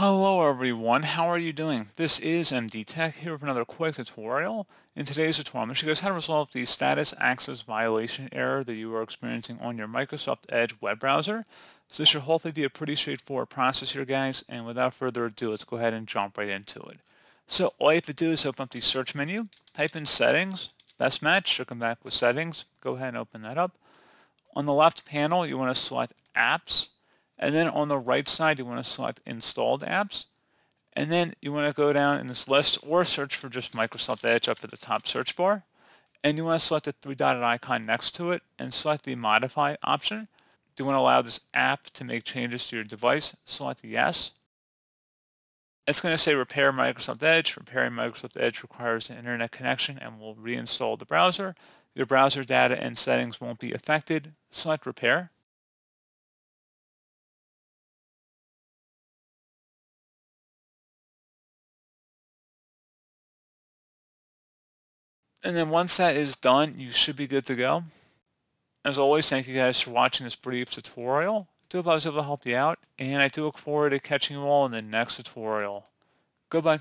Hello everyone, how are you doing? This is MD Tech here with another quick tutorial. In today's tutorial, I'm going to show you guys how to resolve the status access violation error that you are experiencing on your Microsoft Edge web browser. So this should hopefully be a pretty straightforward process here, guys, and without further ado, let's go ahead and jump right into it. So all you have to do is open up the search menu, type in settings, best match, should come back with settings, go ahead and open that up. On the left panel, you want to select apps. And then on the right side, you want to select installed apps. And then you want to go down in this list or search for just Microsoft Edge up at the top search bar. And you want to select the three-dotted icon next to it and select the modify option. Do you want to allow this app to make changes to your device? Select yes. It's going to say repair Microsoft Edge. Repairing Microsoft Edge requires an internet connection and will reinstall the browser. Your browser data and settings won't be affected. Select repair. And then once that is done, you should be good to go. As always, thank you guys for watching this brief tutorial. I do hope I was able to help you out, and I do look forward to catching you all in the next tutorial. Goodbye.